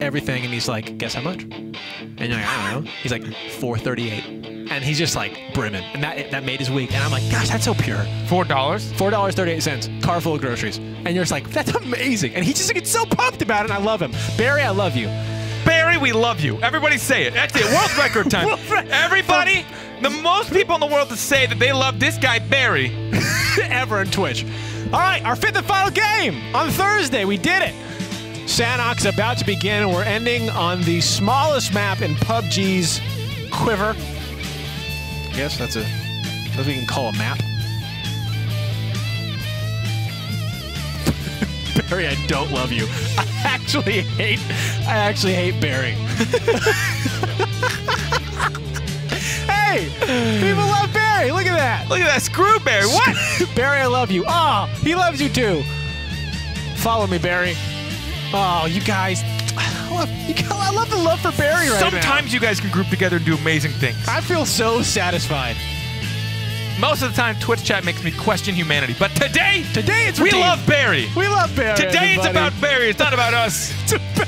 everything, and he's like, guess how much? And you're like, I don't know. He's like, 4.38. And he's just like brimming. And that made his week. And I'm like, gosh, that's so pure. $4? $4.38. Car full of groceries. And you're just like, that's amazing. And he just gets so pumped about it, and I love him. Barry, I love you. Barry, we love you. Everybody say it. That's it. World record time. Everybody, the most people in the world to say that they love this guy, Barry, ever on Twitch. All right, our fifth and final game on Thursday. We did it. Sanhok's about to begin, and we're ending on the smallest map in PUBG's quiver. I guess that's what we can call a map. Barry, I don't love you. I actually hate Barry. Hey, people love Barry. Look at that. Look at that. Screw Barry. What? Barry, I love you. Oh, he loves you too. Follow me, Barry. Oh, you guys. I love the love for Barry right now. Sometimes you guys can group together and do amazing things. I feel so satisfied. Most of the time, Twitch chat makes me question humanity. But today it's routine. We love Barry. We love Barry. Today, everybody. It's about Barry. It's not about us.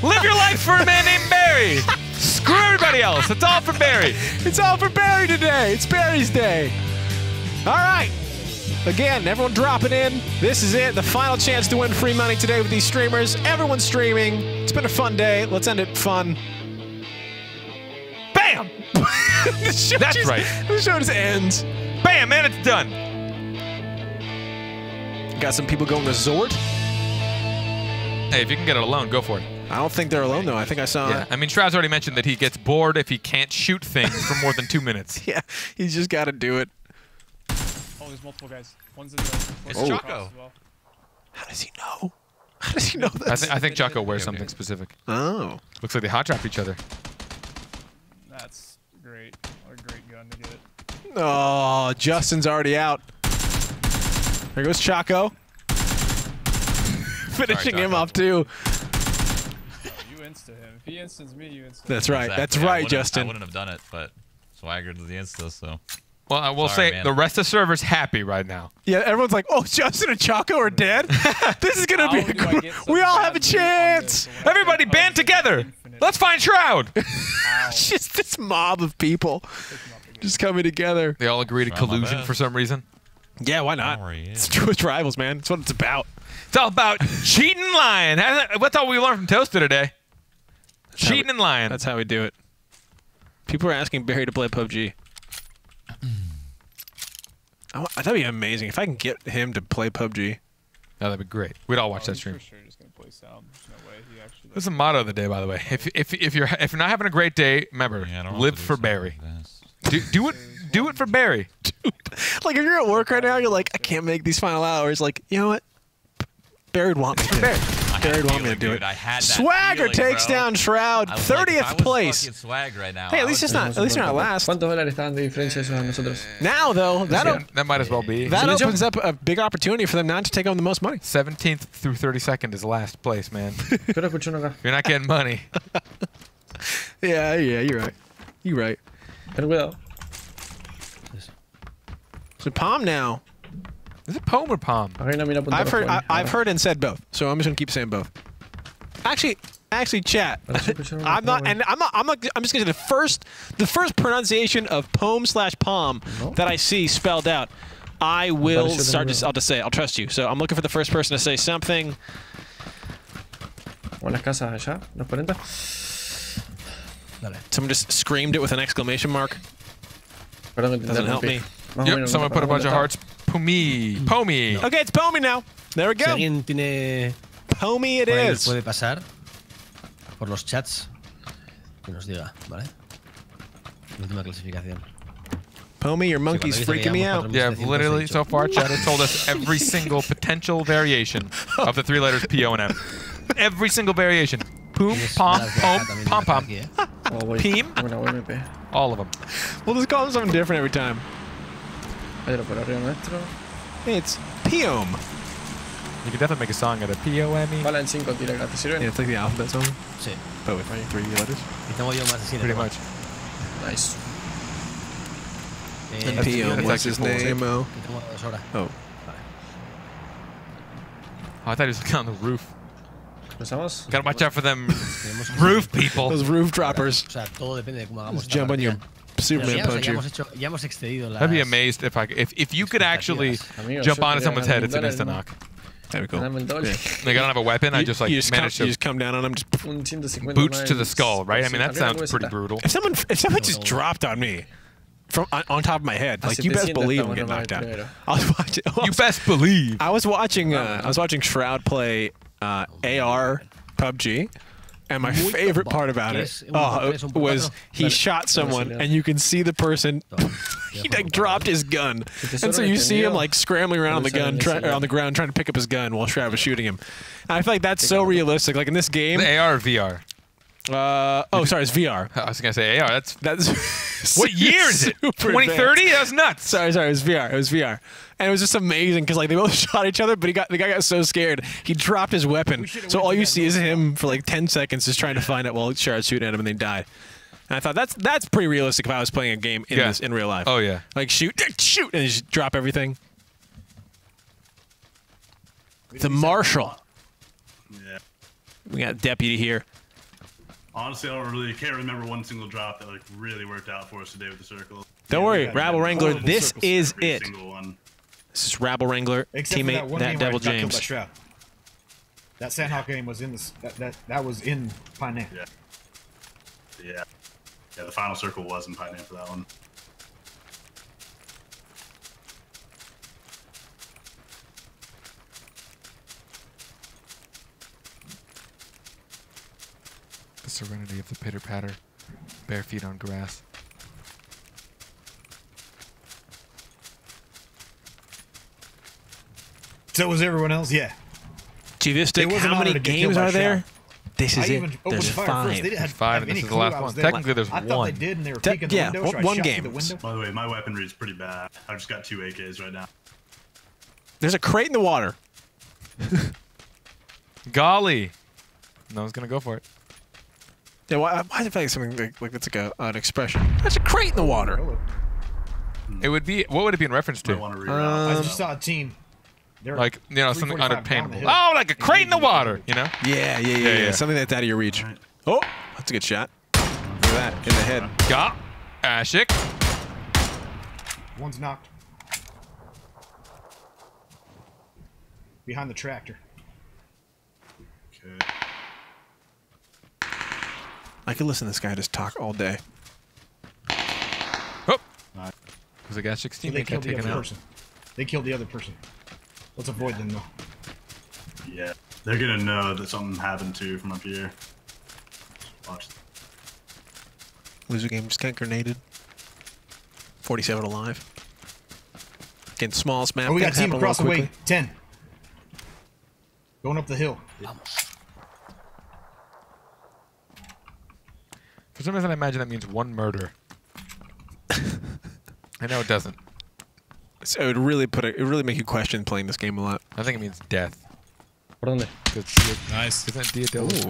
Live your life for a man named Barry. Screw everybody else. It's all for Barry. It's all for Barry today. It's Barry's day. All right. Again, everyone dropping in. This is it. The final chance to win free money today with these streamers. Everyone's streaming. It's been a fun day. Let's end it fun. Bam! That's right. The show just ends. Bam, man, it's done. Got some people going resort. Hey, if you can get it alone, go for it. I don't think they're alone, though. I think I saw... Yeah. I mean, Shroud's already mentioned that he gets bored if he can't shoot things for more than 2 minutes. Yeah, he's just got to do it. Oh, there's multiple guys. One's in the... It's Choco. Well. How does he know? How does he know that? I think Choco wears something specific. Oh. Looks like they hot-drop each other. That's great. What a great gun to get it. Oh, Justin's already out. There goes Choco. Finishing him up, too. You insta him. If he instants me, you insta him. That's right. Exactly. That's right, Justin. I wouldn't have done it, but Swagger did the insta, so. Well, I will say, man. The rest of the server's happy right now. Yeah, everyone's like, oh, Justin and Choco are dead? This is going to be a group. We all have a chance. Everybody band together. Infinite. Let's find Shroud. It's just this mob of people. Just coming together. They all agree to collusion for some reason. Yeah, why not? It's Twitch Rivals, man. That's what it's about. It's all about cheating and lying. That's all we learned from Toaster today. Cheating and lying. That's how we do it. People are asking Barry to play PUBG. I that'd be amazing if I can get him to play PUBG. No, that'd be great. We'd all watch that stream. There's a motto of the day, by the way. If you're not having a great day, remember, live for Barry. Do it for Barry. Dude, like if you're at work right now, you're like, I can't make these final hours. Like, you know what? Barry'd want me to do it. Barry'd want me to do it. Swagger takes down Shroud, 30th place. Hey, at least it's not. At least you're not last. Now though, that might as well be. That opens up a big opportunity for them not to take home the most money. 17th through 32nd is last place, man. You're not getting money. Yeah, you're right. You're right. It will. So Pomme now. Is it Pomme or Pomme? I've heard and said both, so I'm just gonna keep saying both. Actually, chat. I'm just gonna say the first pronunciation of Pomme/Pomme that I see spelled out. I will start. I'll just say. I'll trust you. So I'm looking for the first person to say something. Someone just screamed it with an exclamation mark. Doesn't help me. Yep, someone put a bunch of hearts. Pomme. Okay, it's Pomme now. There we go. Pomme it is. Puede pasar por los chats que nos diga, ¿vale? Última clasificación. Pomme, your monkey's freaking me out. Yeah, literally so far chat has told us every single potential variation of the three letters P O and M. Every single variation. Poom, Pomme, Pomme, Pomme. Pim. All of them. We'll just call them something different every time. It's P-O-M. You could definitely make a song out of P-O-M-E. Yeah, it's like the alphabet song. Sí. But with 3 letters. Pretty much. Nice. And P-O-M, what's his name? Oh. Oh, I thought he was looking on the roof. Gotta watch out for them roof people. Those roof droppers. O sea, todo depende de cómo hagamos. Jump on your Superman puncher. I'd be amazed if if you could actually jump onto someone's head, it's an instant knock. There we go. Like, I don't have a weapon. I just like managed to just come down on him, just boots to the skull, right? I mean, that sounds pretty brutal. If someone just dropped on me from on top of my head, like you best believe I'm getting knocked out. I was watching. You best believe. I was watching Shroud play AR PUBG. And my favorite part about it was he shot someone, and you can see the person. He like dropped his gun, and so you see him like scrambling around on the gun, on the ground, trying to pick up his gun while Shroud was shooting him. And I feel like that's so realistic. Like in this game, the AR or VR. Oh, sorry, it's VR. I was gonna say AR. That's what year is it? 2030? That was nuts. Sorry, it was VR. It was VR. And it was just amazing because like they both shot each other, but the guy got so scared he dropped his weapon. So all you see is him for like 10 seconds just trying to find out while Shroud's shooting at him, and they die. And I thought that's pretty realistic if I was playing a game in this in real life. Oh yeah, like shoot, and just drop everything. The marshal. Yeah. We got deputy here. Honestly, I don't really can't remember one single drop that like really worked out for us today with the circle. Don't worry, Rabble Wrangler. This is it. This is Rabble Wrangler, teammate that Devil James. That Sanhok game was in this. That was in Pai Nan. Yeah. The final circle was in Pai Nan for that one. The serenity of the pitter-patter, bare feet on grass. So was everyone else, yeah. Gee, this day, how many games are there? This is it. There's five. There's five, and this is the last one. Technically, there's one. I thought they did, and they were peeking the window, so I shot through the window. By the way, my weaponry is pretty bad. I've just got 2 AKs right now. There's a crate in the water. Golly. No one's going to go for it. Yeah, why does it feel like something like that's like an expression? That's a crate in the water. It would be. What would it be in reference to? I just saw a team. Like something unattainable. Oh, like a crate in the water. You know? Yeah. Something that's out of your reach. Right. Oh, that's a good shot. Look at that in the head. Got Ashik. One's knocked. Behind the tractor. Okay. I could listen to this guy just talk all day. Oh! It was a guy 16. They killed the other person. They killed the other person. Let's avoid them though. Yeah, they're gonna know that something happened too from up here. Just watch. Luzu game just got grenaded. 47 alive. Getting smallest map. Oh, we got team across the way. 10. Going up the hill. Yeah. For some reason, I imagine that means one murder. I know it doesn't. So it would really it would really make you question playing this game a lot. I think it means death. Nice. Isn't Dia de los?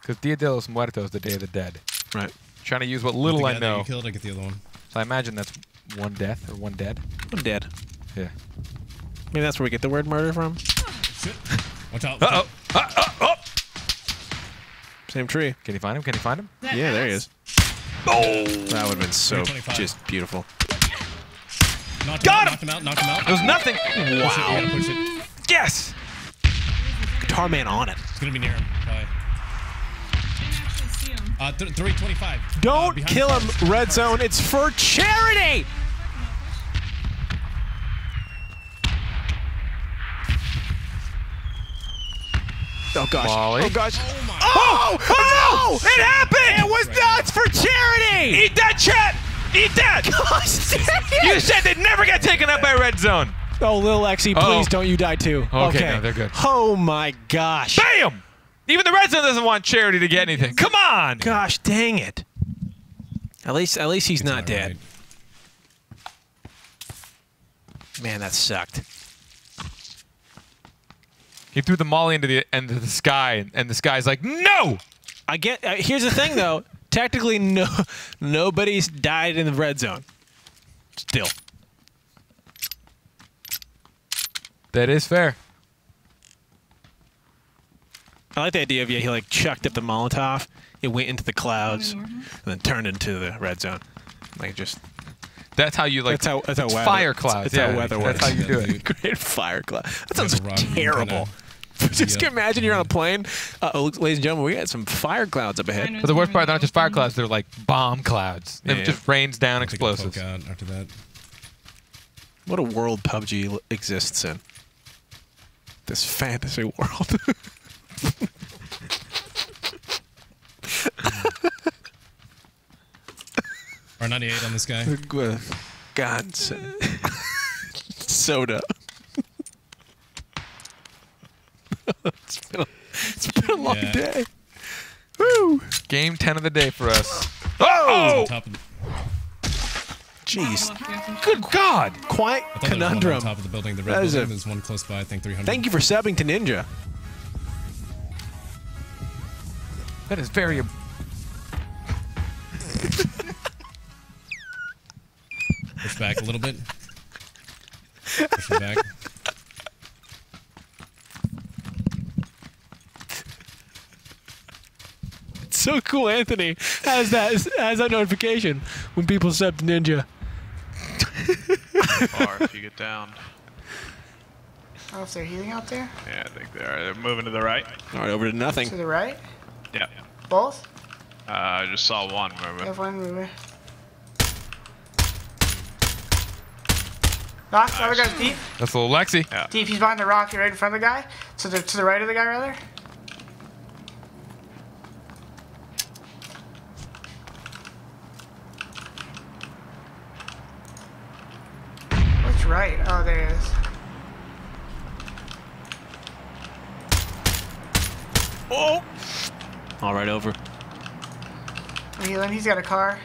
Because Dia de los Muertos, the Day of the Dead. Right. I'm trying to use what little I know. Killed, I get the other one. So I imagine that's one death or one dead. One dead. Yeah. Maybe that's where we get the word murder from. Shit. Watch out. Uh oh. Same tree. Can you find him? Yeah, there he is. Oh! That would have been so just beautiful. Got him! Knocked him out. It was nothing. Wow. Push it. Yes! Guitar Man on it. It's going to be near him. Probably. 325. Don't kill him, Red Zone. It's for charity! Oh gosh. Brawley. Oh gosh. Oh! Oh! It happened! It was nuts for charity! Eat that, chat! Eat that! Gosh, dang it. You said they'd never get taken up by Red Zone! Oh, Lil Lexi, please don't you die too. Okay, no, they're good. Oh my gosh. Bam! Even the Red Zone doesn't want charity to get anything. Come on! Gosh, dang it. At least he's not dead. Right. Man, that sucked. He threw the molly into the end of the sky, and the sky's like, no! I get. Here's the thing, though. Technically, nobody's died in the Red Zone. Still. That is fair. I like the idea of, yeah, he like chucked up the Molotov, it went into the clouds, and then turned into the red zone. Like just... That's how you like... that's how weather... Fire clouds. That's how weather works. That's how you do it. Great fire cloud. That sounds terrible. Just imagine you're on a plane. Ladies and gentlemen, we got some fire clouds up ahead. But the worst part, they're not just fire clouds, they're like bomb clouds. Yeah. It just rains down explosives. After that. What a world PUBG exists in. This fantasy world. R98 on this guy. God, soda. It's been a long day. Woo! Game 10 of the day for us. Oh! Jeez. Good God! Quiet conundrum. On top of the building. The red building. There's one close by, I think, 300. Thank you for subbing to Ninja. That is very... Push back a little bit. Push it back. So cool, Anthony has that notification when people sub to Ninja. Far if you get down. Oh, if they're healing out there? Yeah, I think they are. They're moving to the right. All right, over to nothing. To the right? Yeah. Both? I just saw one moving. I have one moving. Knock, nice. The other guy's deep. That's a little Lexi. Yeah. Deep, he's behind the rock, right in front of the guy. To the right of the guy, rather. Right. Oh, there it is. Oh! All right, over. Healing. He's got a car.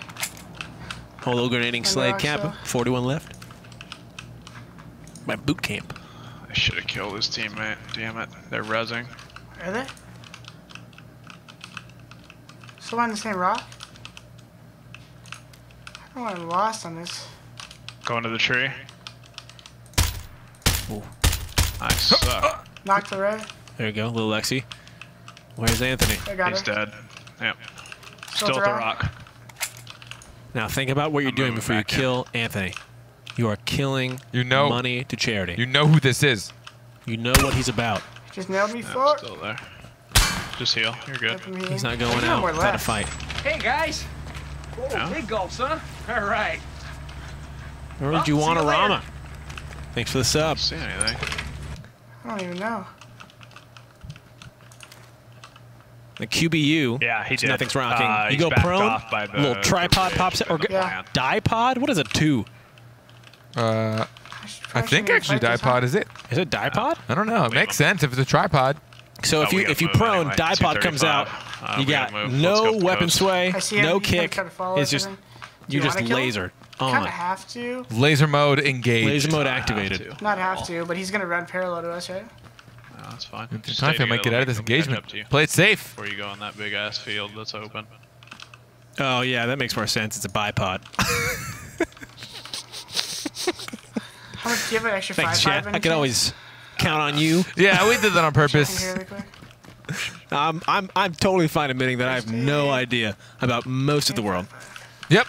Holo grenading Slade Kappa. 41 left. My boot camp. I should have killed his teammate. Damn it. They're rezzing. Are they? Still on the same rock? I don't want to be lost on this. Going to the tree. Ooh. I suck. Knocked the red. There you go, little Lexi. Where's Anthony? He's dead. Yep. Still at the rock. Now think about what you're doing before you kill Anthony. You are killing money to charity. You know who this is. You know what he's about. Just nailed me for it. Still there. Just heal. You're good. He's not going out without a fight. Hey guys. Oh, no? Big gulps, huh? All right. Where would you want a Rama? Thanks for the sub. I don't see anything. I don't even know. The QBU. Yeah, he did. So nothing's rocking. You go prone. Little tripod pops out. Or dipod? What is a two? I think actually dipod is it. Is it dipod? I don't know. It makes sense if it's a tripod. So if you prone, anyway. dipod comes out. You got no weapon sway, no kick. It's just you just laser. Kind of have to. Laser mode engaged. Laser mode activated. Not have to, but he's gonna run parallel to us, right? No, that's fine. Time might get out of this engagement. Play it safe. Before you go on that big ass field that's open. Oh yeah, that makes more sense. It's a bipod. How much do you have an extra 5-5? I can always count on you. Yeah, we did that on purpose. I'm totally fine admitting that I have no idea about most of the world. Yep.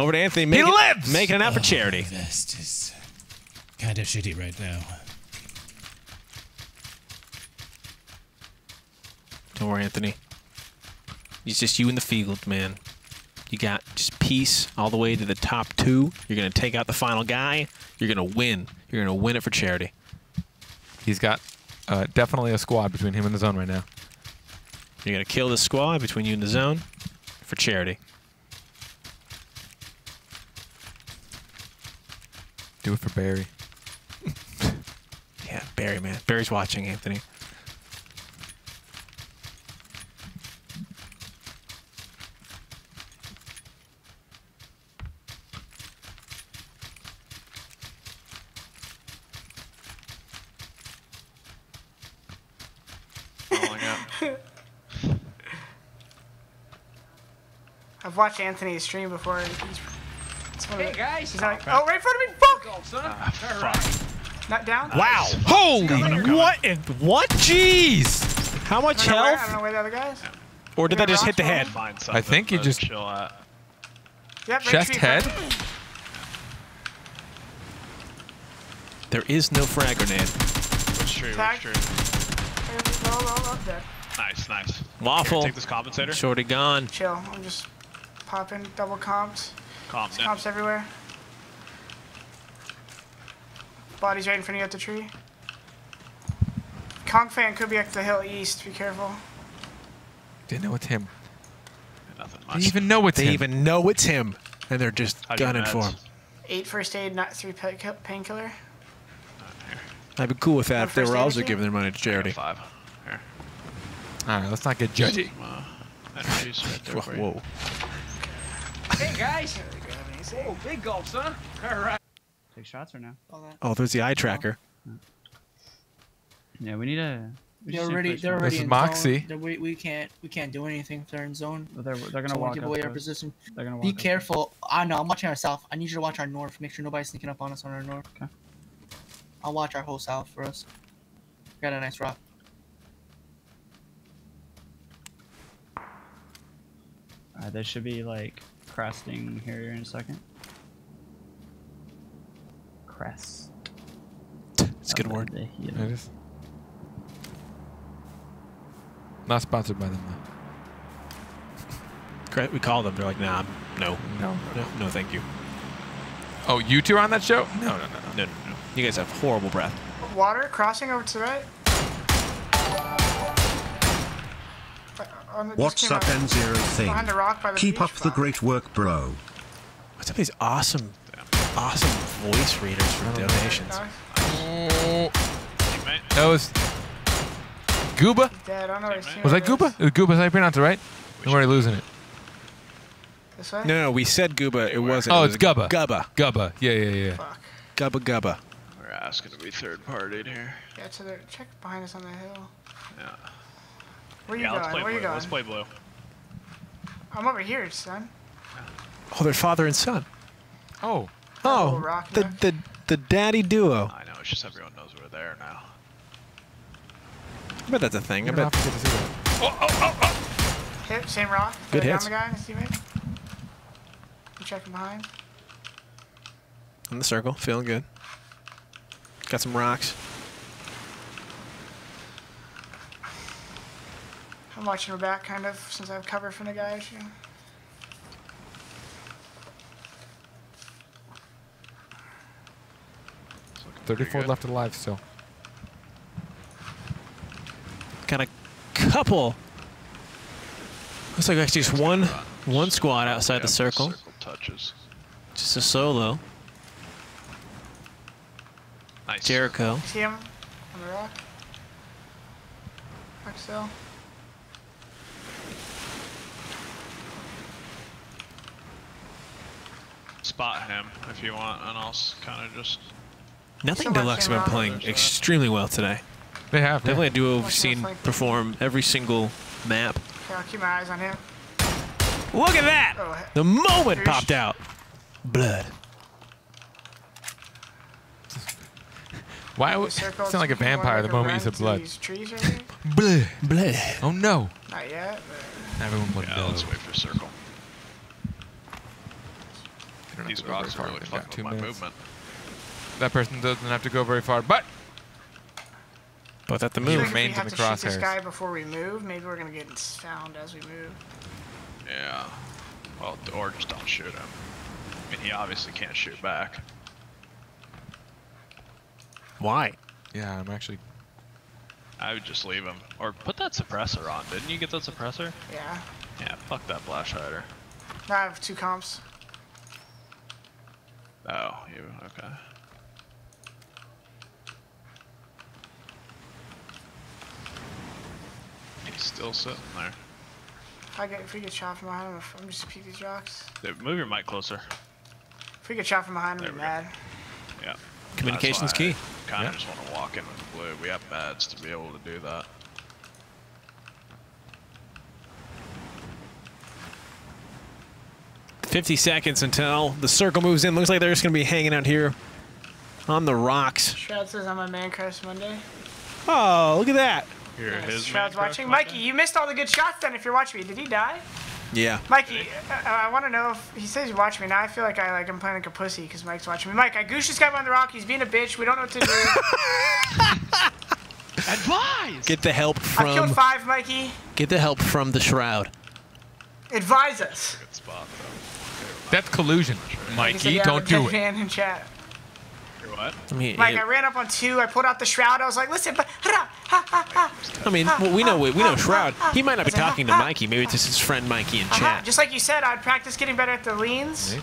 Over to Anthony. He lives! Making it out for charity. This is kind of shitty right now. Don't worry, Anthony. It's just you in the field, man. You got just peace all the way to the top two. You're going to take out the final guy. You're going to win. You're going to win it for charity. He's got definitely a squad between him and the zone right now. You're going to kill this squad between you and the zone for charity. Do it for Barry. Yeah, Barry, man. Barry's watching, Anthony. I've watched Anthony's stream before. Hey guys! He's like, oh, right in front of me! Fuck! Fuck. Not down. Wow. Nice. Holy, what? Jeez. How much health? I don't know where the other guy is. Yeah. Or did that just hit the head? I think you just... Yep, chest head. There is no frag grenade. That's true, that's true. Nice, nice. Waffle. Here, take this compensator. Shorty gone. Chill, I'm just popping double comps. Comps, yeah. Comps everywhere. Body's right in front of you at the tree. Kong fan could be up the hill east, be careful. Didn't know it's him. Nothing much. They even know it's him. They even know it's him. And they're just gunning for him. 8 first aid, not 3 painkiller. I'd be cool with that if they were also giving their money to charity. 5. Here. All right, let's not get judgy. Whoa. Hey, guys. Oh, big gulps, huh? All right. Take shots or no? Oh, there's the eye tracker. Yeah, we need a... They're already in Moxie. Zone. We can't do anything if they're in zone. They're gonna walk up our position. They're gonna walk up. Be careful. I know. I'm watching our south. I need you to watch our north. Make sure nobody's sneaking up on us on our north. Okay. I'll watch our whole south for us. We got a nice rock. Alright, they should be like cresting here in a second. Crest. It's a good word. It is. Not sponsored by them, though. We call them. They're like, nah, no, thank you. Oh, you two are on that show? No. You guys have horrible breath. Water crossing over to the right. What's up, N0 thing? Keep up the great work, bro. What's up, these awesome voice readers for donations? Oh. That was... Gooba? Was that Gooba? Gooba's I pronounced it right? We're already losing it. This way? No, we said Gooba. It wasn't. Oh, it's Gubba. Gubba. Yeah. Fuck. Gubba. We're asking to be third-partied here. Yeah, so they're check behind us on the hill. Yeah. Where you going? Let's play blue. I'm over here, son. Oh, they're father and son. Oh. Oh. The daddy duo. I know. It's just everyone knows we're there now. I bet that's a thing. I bet. Oh. Hit, same rock. Good hit. The guy and his teammate. I'm checking behind. In the circle, feeling good. Got some rocks. I'm watching her back, kind of, since I have cover from the guy. It's 34 left alive still. Got a couple. Looks like actually just one squad outside the circle. Just a solo. Nice. Jericho. See him on the rock. Axel. Spot him if you want, and I'll kind of just. Nothing Deluxe have been playing extremely well today. They have. Definitely a duo we've seen perform every single map. Okay, I'll keep my eyes on him. Look at that! Oh, the moment popped out. Blood. Why would sound like a vampire the moment you said blood? Blood. Oh no. Not yet. Everyone would know. Let's wait for circle. These rocks are really fucking with my movement. That person doesn't have to go very far, but. But that the move remains in the crosshairs. We have to shoot this guy before we move. Maybe we're gonna get found as we move. Yeah. Well, or just don't shoot him. I mean, he obviously can't shoot back. Why? Yeah, I'm actually. I would just leave him, or put that suppressor on. Didn't you get that suppressor? Yeah. Yeah. Fuck that flash hider. I have 2 comps. Oh, you okay? He's still sitting there. If we get shot from behind him, I'm just peeking these rocks. Dude, move your mic closer. If we get shot from behind him, we're mad. Yeah. Communication's key. Kind of just want to walk in with blue. We have bats to be able to do that. . 50 seconds until the circle moves in. Looks like they're just going to be hanging out here on the rocks. Shroud says I'm a Man Crush Monday. Oh, look at that. Here nice. His Shroud's watching. Monday. Mikey, you missed all the good shots then if you're watching me. Did he die? Yeah. Mikey, I want to know if he says you watch me. Now I feel like I'm playing like a pussy because Mike's watching me. Mike, I goosed this guy on the rock. He's being a bitch. We don't know what to do. Advise! Get the help from... I killed 5, Mikey. Get the help from the Shroud. Advise us. Good spot, though. That's collusion, Mikey. Said, yeah, don't do it. Man in chat. What? I mean, Mike, I ran up on 2. I pulled out the Shroud. I was like, listen, but... I mean, well, we know Shroud. He might not be talking to Mikey. Maybe it's just his friend Mikey in chat. Just like you said, I'd practice getting better at the leans.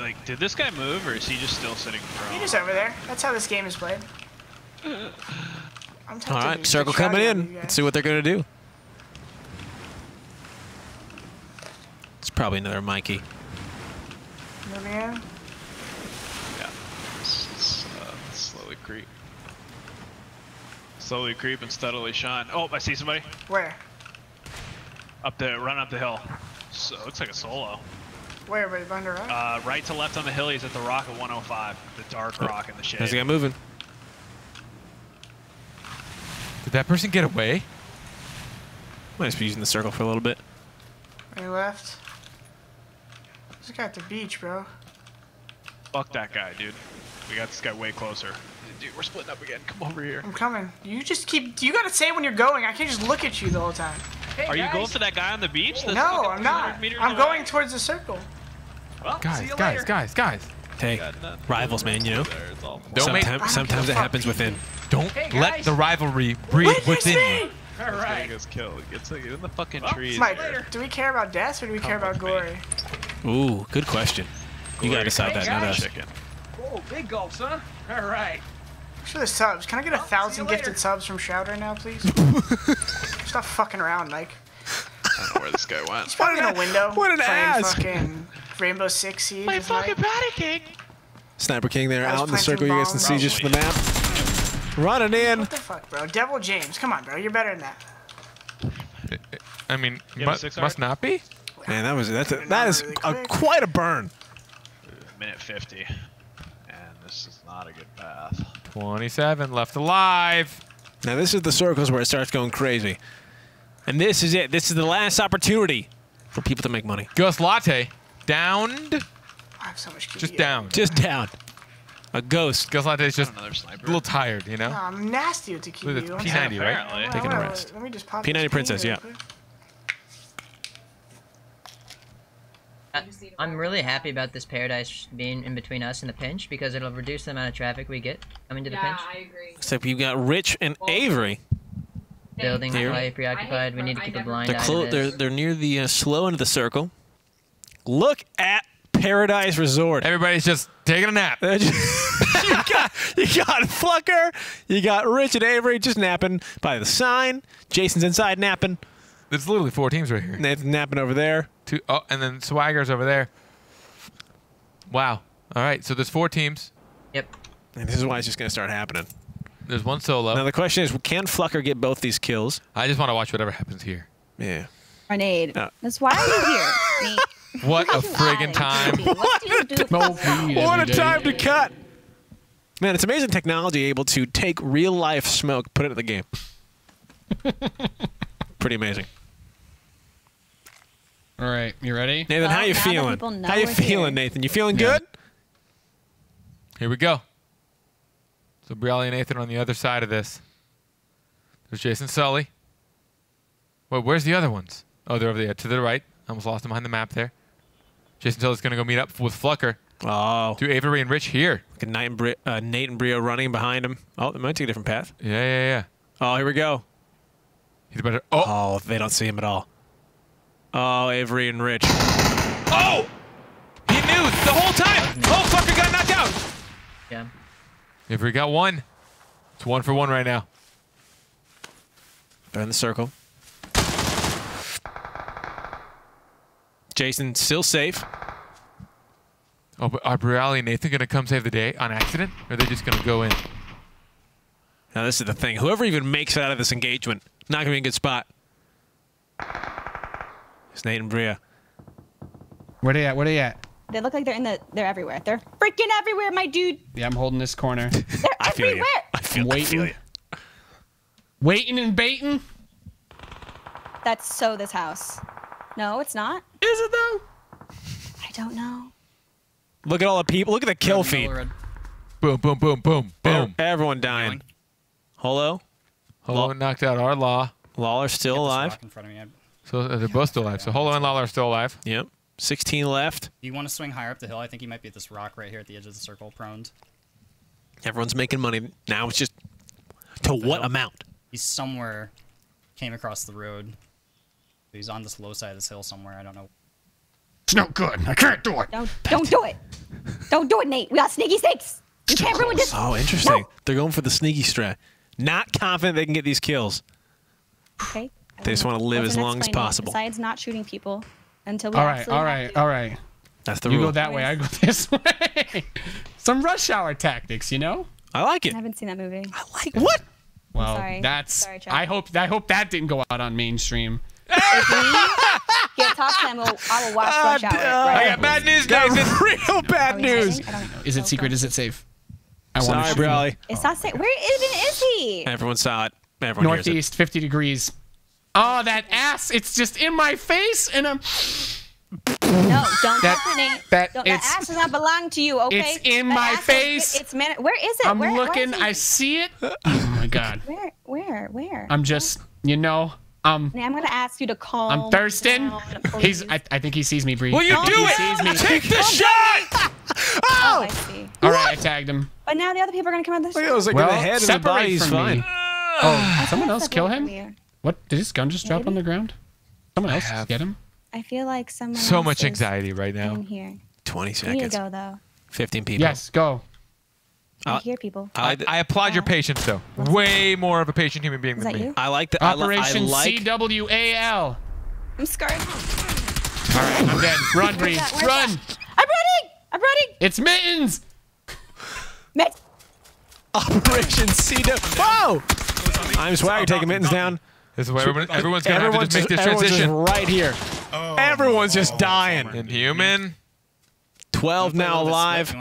Like, did this guy move, or is he just still sitting prone? He's just over there. That's how this game is played. I'm all right, circle coming in. Let's see what they're going to do. It's probably another Mikey. Moving in. Yeah. Slowly creep. Slowly creep and steadily shine. Oh, I see somebody. Where? Up there, run up the hill. So looks like a solo. Where, buddy? Behind the rock? Right to left on the hill. He's at the rock at 105. The dark rock in the shade. There's a guy moving. Did that person get away? Might just be using the circle for a little bit. Right left. This guy at the beach, bro. Fuck that guy, dude. We got this guy way closer. Dude, we're splitting up again. Come over here. I'm coming. You just keep... You gotta say when you're going. I can't just look at you the whole time. Hey, are guys. You going for that guy on the beach? That's no, I'm not. I'm going way. Towards the circle. Well, guys. Hey, rivals, man, you know? Sometimes it happens within... Don't let the rivalry breed within you. All right. It's like in the fucking trees. Mike, do we care about death or do we care about glory? Ooh, good question. Glory. You gotta decide that, not us. Oh, big gulps, huh? All right. Thanks for the subs. Can I get 1,000 gifted subs from Shroud right now, please? Stop fucking around, Mike. I don't know where this guy went. He's probably in a window. What an ass! Fucking Rainbow Six Siege. My fucking Patty King. Sniper King there, out in the circle. You guys can see just the map. Running in. What the fuck, bro? Devil James. Come on, bro. You're better than that. I mean, must not be? Man, that is really quite a burn. Minute 50. And this is not a good path. 27 left alive. Now, this is the circles where it starts going crazy. And this is it. This is the last opportunity for people to make money. Ghost Latte. Downed. I have so much QB. Just down. Just down. A ghost. Ghost Latte is just a little tired, you know? No, I'm nasty with the QB. It's P90, right? Taking a rest. Let me just pop P90 Princess, yeah. I'm really happy about this paradise being in between us and the pinch because it'll reduce the amount of traffic we get coming to the pinch. Yeah, I agree. Except you've got Rich and Avery. Building highly preoccupied. We need to keep a blind eye on this. They're near the slow end of the circle. Look at Paradise Resort. Everybody's just taking a nap. you got Flucker, you got Rich and Avery just napping by the sign. Jason's inside napping. There's literally 4 teams right here. Nathan's napping over there. 2, oh, and then Swagger's over there. Wow. All right, so there's 4 teams. Yep. And this is why it's just going to start happening. There's 1 solo. Now the question is, can Flucker get both these kills? I just want to watch whatever happens here. Yeah. Grenade. That's why I'm here. What a friggin' time. What a time to cut. Man, it's amazing technology able to take real-life smoke, put it in the game. Pretty amazing. All right, you ready? Nathan, how you feeling? How you feeling, Nathan? You feeling good? Here we go. So Brialle and Nathan are on the other side of this. There's Jason Sully. Wait, where's the other ones? Oh, they're over there to the right. I almost lost him behind the map there. Jason Sully's going to go meet up with Flucker. Oh. To Avery and Rich here. Look at Nate and Brio running behind him. Oh, they might take a different path. Yeah. Oh, here we go. He's better. Oh, they don't see him at all. Oh, Avery and Rich. Oh! He knew the whole time! Oh, Flucker got knocked out! Yeah. Avery got 1. It's 1 for 1 right now. They're in the circle. Jason still safe. Oh, but are Brialle and Nathan going to come save the day on accident? Or are they just going to go in? Now, this is the thing. Whoever even makes it out of this engagement, not going to be in a good spot. It's Nate and Bria. Where they at? They look like they're in the. They're everywhere. They're freaking everywhere, my dude. Yeah, I'm holding this corner. They're everywhere. I feel you. Waiting and baiting. That's so this house. No, it's not. Is it though? I don't know. Look at all the people. Look at the kill feed. Boom, boom, boom, boom, boom. Everyone dying. Holo. Holo knocked out our Law. Lawler's still alive. In front of me. So they're both still alive. So Holo and Lawler are still alive. Yep. 16 left. You want to swing higher up the hill? I think he might be at this rock right here at the edge of the circle, proned. Everyone's making money. Now it's just to what amount? He's somewhere, came across the road. He's on this low side of this hill somewhere. I don't know. It's no good. I can't do it. Don't do it. Don't do it, Nate. We got sneaky stakes. You can't ruin this. Oh, interesting. No. They're going for the sneaky strat. Not confident they can get these kills. Okay. They just want to live as long as possible. Besides not shooting people until we all right. That's the rule. You go that way, I go this way. Some rush hour tactics, you know? I like it. I haven't seen that movie. I like it. What? Well, sorry, I hope that didn't go out on mainstream. If we get top 10, I will watch Rush Hour. Right? I got bad news, guys. It's real bad news. Is it secret? Is it safe? Sorry, Brialle. It's not safe. Where even is he? Everyone saw it. Everyone Northeast, 50 degrees. Oh, that ass. It's just in my face, and I'm... No, don't hesitate. That ass does not belong to you, okay? It's in my face. Where is it? I'm looking. I see it. Oh, my God. Where? I'm just, you know... I'm gonna ask you to calm. I'm Thurston. Down, I think he sees me breathe. Will you do it? Take the shot! Oh! I see. All right, I tagged him. But now the other people are gonna come out this. It was like the head and the body's fine. Oh, someone else kill him? What? Did his gun just drop on the ground? Someone else get him? I feel like someone. So much anxiety right now. In here. 20 seconds. You go though. 15 people. Yes, go. I hear people. I applaud your patience, though. Way more of a patient human being than me. You? I like the Operation CWAL. I'm scarred. All right, I'm dead. Run, Bree. Run. I'm running. It's mittens. Operation CWAL. Whoa! I'm Swagger taking mittens down. This is where everyone's going to have to make this transition. Right here. Oh, everyone's just dying. Inhuman. 12 now alive.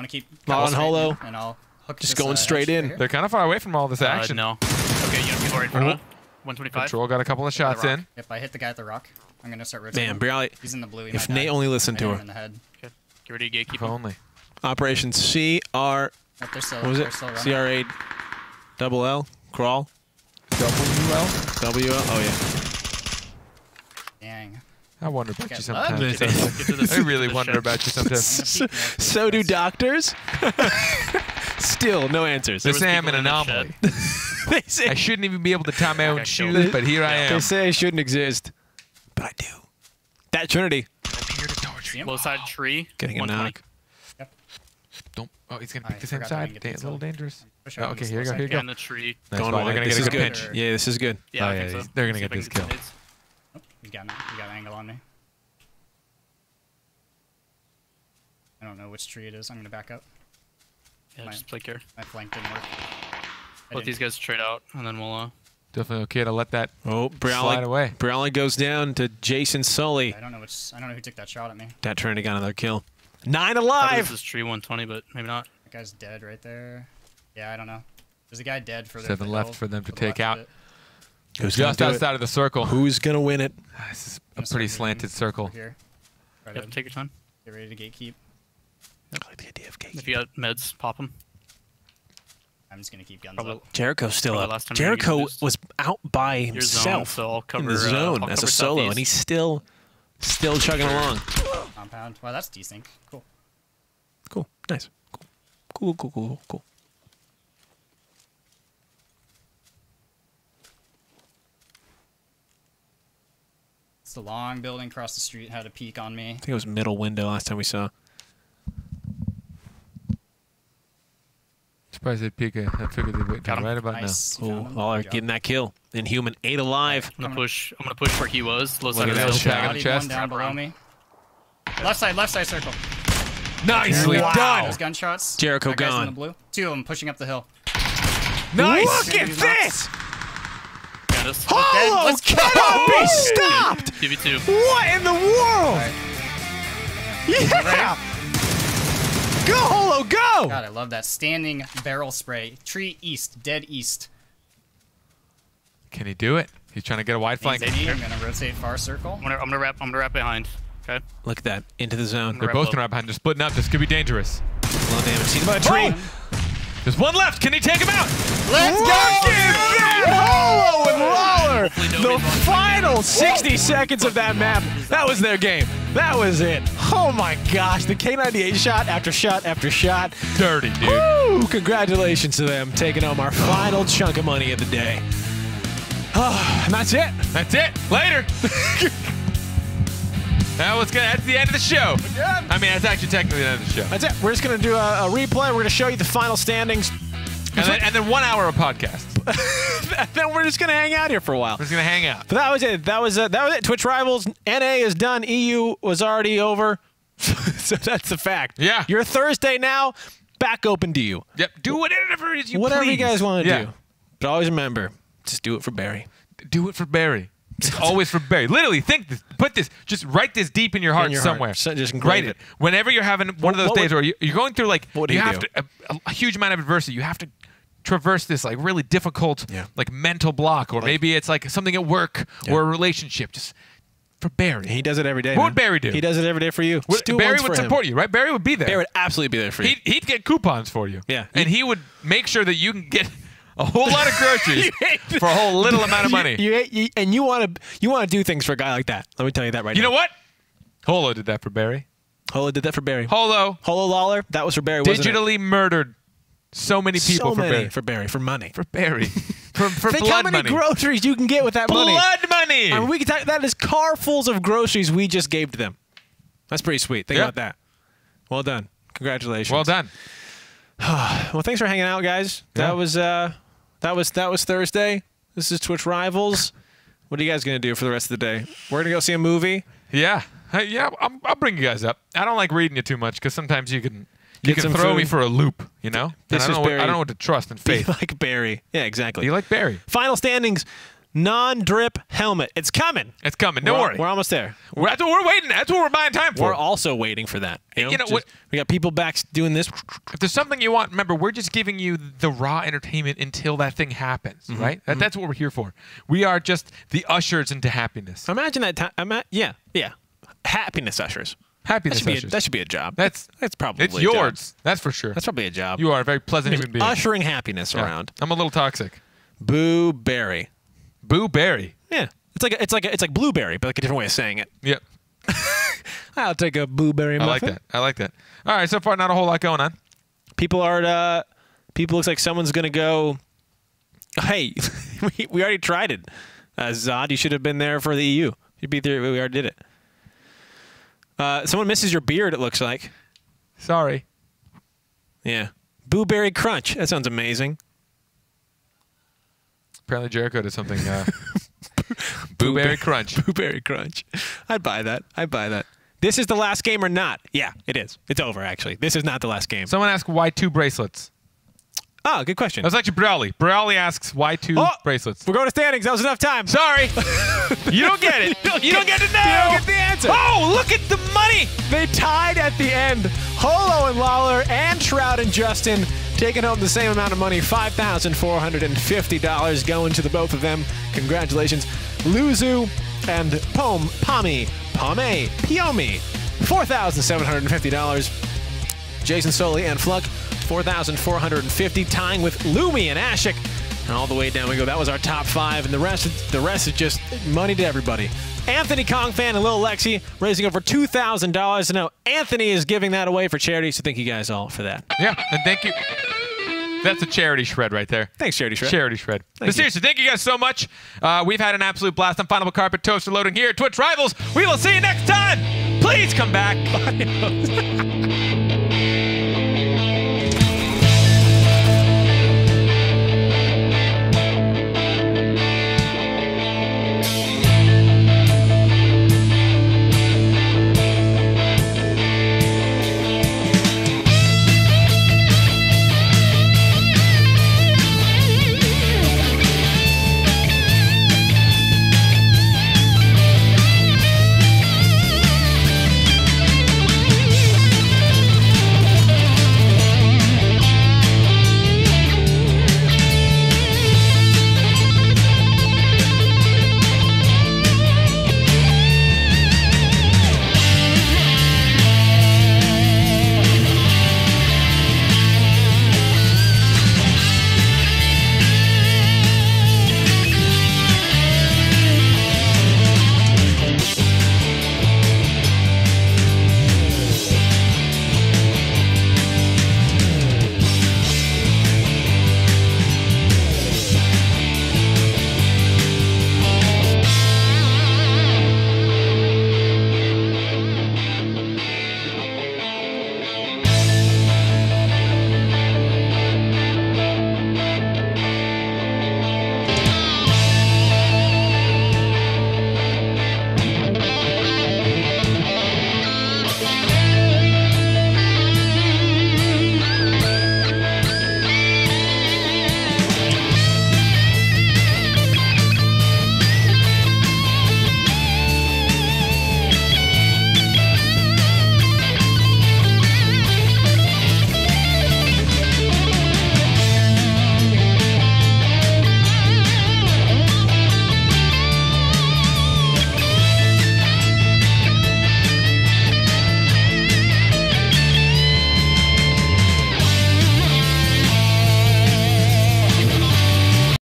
Law and Holo. And I'll. Just going straight in. Right. They're kind of far away from all this action. No. Okay, you don't get worried. 125. Control got a couple of shots in. If I hit the guy at the rock, I'm going to start rotating. Damn, Brialle. He's in the blue. If Nate only listened to her. Okay. Get ready to gatekeep only. Operation CR. What was it? CR8. Double L. Crawl. WL? WL. Oh, yeah. Dang. I wonder about you sometimes. I really wonder about you sometimes. So do doctors. Still, no answers. This am an anomaly. I shouldn't even be able to tie my own shoes, but here I am. They say I shouldn't exist, but I do. That Trinity. I'm here to torture you. Low side tree. Getting a knock. Yep. Don't. Oh, he's going to pick the same side. It's a little dangerous. Oh, okay, here you go. Here you go. The tree. Nice. Going they're going to get a good pinch. Yeah, this is good. Yeah, oh, yeah, so. They're going to get this kill. You got an angle on me. I don't know which tree it is. I'm going to back up. Yeah, just play care. My flank didn't work. Let these guys trade out, and then we'll... Definitely okay to let that slide away. Brialle goes down to Jason Sully. I don't know who took that shot at me. That Trinity got another kill. 9 alive! This is tree 120, but maybe not. That guy's dead right there. Yeah, I don't know. There's a guy dead for 7 left for them to take out. Who's just outside of the circle. Who's going to win it? This is a pretty slanted circle. Here. Right you have to take your time. Get ready to gatekeep. I like the idea of gatekeeping. If you got meds, pop them. I'm just gonna keep guns up. Jericho's still up. Jericho was out by himself in the zone as a solo, and he's still chugging along. Compound. Wow, that's desync. Cool. Cool. Nice. Cool. It's the long building across the street. Had a peek on me. I think it was middle window last time we saw. Surprised they peek. I figured they would right about now. Ooh, all are getting that kill. Inhuman 8 alive. I'm gonna push where he was. Low side of the chest. Down below me. Left side circle. Nicely done. Those gunshots. Jericho gone. In the blue. 2 of them pushing up the hill. Nice. Look at this. Holo cannot be stopped. What in the world? Yeah. Go, Holo, go! God, I love that standing barrel spray. Tree east, dead east. Can he do it? He's trying to get a wide flank. I'm gonna rotate far circle. I'm gonna wrap behind. Okay. Look at that. Into the zone. They're both gonna wrap behind. They're splitting up. This could be dangerous. Low damage. Seen by a tree. There's one left. Can he take him out? Let's go! Holo and Lawler. The final 60 seconds of that map. That was their game. That was it. Oh my gosh. The K98 shot after shot after shot. Dirty, dude. Woo! Congratulations to them taking home our final chunk of money of the day. Oh, and that's it. That's it. Later. That was good. That's the end of the show. I mean, that's actually technically the end of the show. That's it. We're just going to do a replay. We're going to show you the final standings. And then 1 hour of podcast. Then we're just going to hang out here for a while. We're just going to hang out. But that was it. That was it. Twitch Rivals. NA is done. EU was already over. So that's the fact. Yeah. You're Thursday now. Back open to you. Yep. Do whatever it is you please. Whatever you guys want to do. But always remember, just do it for Barry. Do it for Barry. It's always for Barry. Literally, think this. Put this. Just write this deep in your heart somewhere. So just write it. Whenever you're having one of those days where you're going through like a huge amount of adversity, you have to traverse this like really difficult like mental block, or like, maybe it's like something at work or a relationship. Just for Barry. He does it every day. What would Barry do? He does it every day for you. Barry would support you, right? Barry would be there. Barry would absolutely be there for you. He'd get coupons for you. Yeah, and he would make sure that you can get a whole lot of groceries for a whole little amount of money. And you want to do things for a guy like that. Let me tell you that right now. You know what? Holo did that for Barry. Holo did that for Barry. Holo Lawler, that was for Barry, wasn't it? Digitally murdered so many people for Barry. For Barry. For money. For Barry. For blood money. Think how many groceries you can get with that money. Blood money! I mean, we can talk, that is carfuls of groceries we just gave to them. That's pretty sweet. Think about that. Well done. Congratulations. Well done. Well, thanks for hanging out, guys. Yeah. That was Thursday. This is Twitch Rivals. What are you guys gonna do for the rest of the day? We're gonna go see a movie. Yeah, I'll bring you guys up. I don't like reading you too much because sometimes you can throw me for a loop. You know, I don't know what to trust and faith. Be like Barry. Yeah, exactly. You like Barry. Final standings. Non-drip helmet. It's coming. It's coming. Don't worry. We're almost there. That's what we're waiting. That's what we're buying time for. We're also waiting for that. You know just, we got people back doing this. If there's something you want, remember, we're just giving you the raw entertainment until that thing happens, right? That's what we're here for. We are just the ushers into happiness. Imagine that time. Yeah. Happiness ushers. Happiness ushers. That should be a job. That's probably it's yours. That's for sure. That's probably a job. You are a very pleasant human being. Ushering happiness around. I'm a little toxic. Boo Barry. Boo Barry. Yeah, it's like blueberry, but like a different way of saying it. Yep. I'll take a blueberry muffin. I like that. I like that. All right, so far not a whole lot going on. People are. People looks like someone's gonna go. Hey, we already tried it. Zod, you should have been there for the EU. You'd be there. We already did it. Someone misses your beard. It looks like. Sorry. Yeah. Blueberry crunch. That sounds amazing. Apparently Jericho did something. Booberry crunch. Booberry crunch. I'd buy that. I'd buy that. This is the last game or not? Yeah, it is. It's over, actually. This is not the last game. Someone asked why 2 bracelets. Oh, good question. That was actually Brialle. Brialle asks why 2 bracelets. We're going to standings. That was enough time. Sorry. You don't get it. You don't get to know. You don't get the answer. Oh, look at the money. They tied at the end. Holo and Lawler and Shroud and Justin taking home the same amount of money, $5,450 going to the both of them. Congratulations. Luzu and Pomme, $4,750. Jason Sully and Fluck, $4,450, tying with Lumi and Ashik. And all the way down we go. That was our top 5, and the rest is just money to everybody. Anthony, Kong Fan, and Lil Lexi raising over $2,000. And now Anthony is giving that away for charity, so thank you guys all for that. Yeah, and thank you. That's a charity shred right there. Thanks, Charity Shred. Charity Shred. But seriously, thank you guys so much. We've had an absolute blast on Final Carpet Toaster loading here at Twitch Rivals. We will see you next time. Please come back.